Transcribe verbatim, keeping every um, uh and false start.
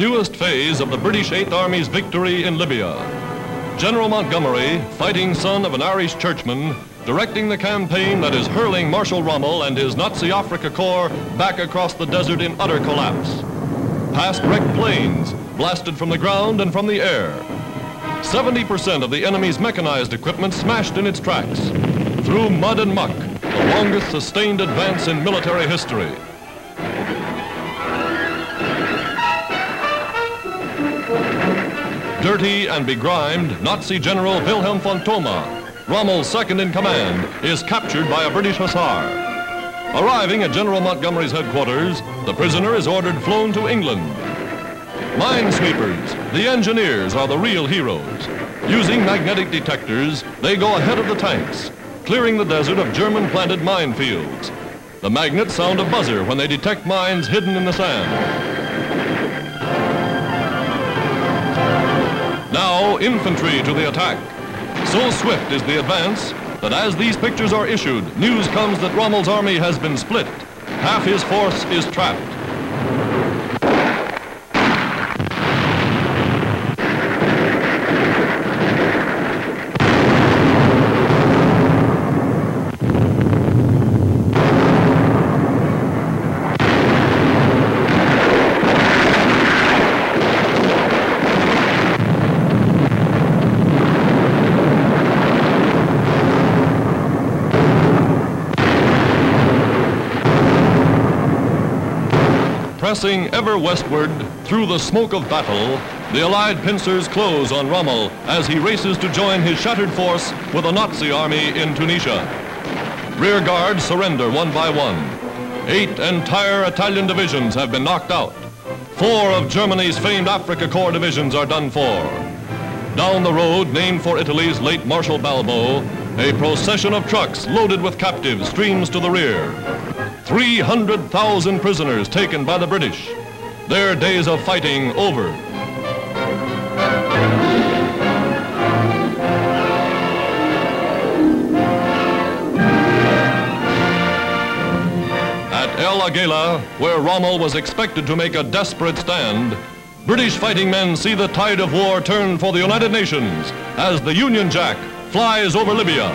newest phase of the British Eighth Army's victory in Libya. General Montgomery, fighting son of an Irish churchman, directing the campaign that is hurling Marshal Rommel and his Nazi Afrika Korps back across the desert in utter collapse. Past wrecked planes, blasted from the ground and from the air. seventy percent of the enemy's mechanized equipment smashed in its tracks. Through mud and muck, the longest sustained advance in military history. Dirty and begrimed, Nazi General Wilhelm von Thoma, Rommel's second in command, is captured by a British Hussar. Arriving at General Montgomery's headquarters, the prisoner is ordered flown to England. Minesweepers, the engineers, are the real heroes. Using magnetic detectors, they go ahead of the tanks, clearing the desert of German-planted minefields. The magnets sound a buzzer when they detect mines hidden in the sand. Now, infantry to the attack. So swift is the advance that as these pictures are issued, news comes that Rommel's army has been split. Half his force is trapped. Pressing ever westward through the smoke of battle, the Allied pincers close on Rommel as he races to join his shattered force with a Nazi army in Tunisia. Rear guards surrender one by one. Eight entire Italian divisions have been knocked out. Four of Germany's famed Afrika Korps divisions are done for. Down the road, named for Italy's late Marshal Balbo, a procession of trucks loaded with captives streams to the rear. three hundred thousand prisoners taken by the British. Their days of fighting over. At El Agheila, where Rommel was expected to make a desperate stand, British fighting men see the tide of war turn for the United Nations as the Union Jack flies over Libya.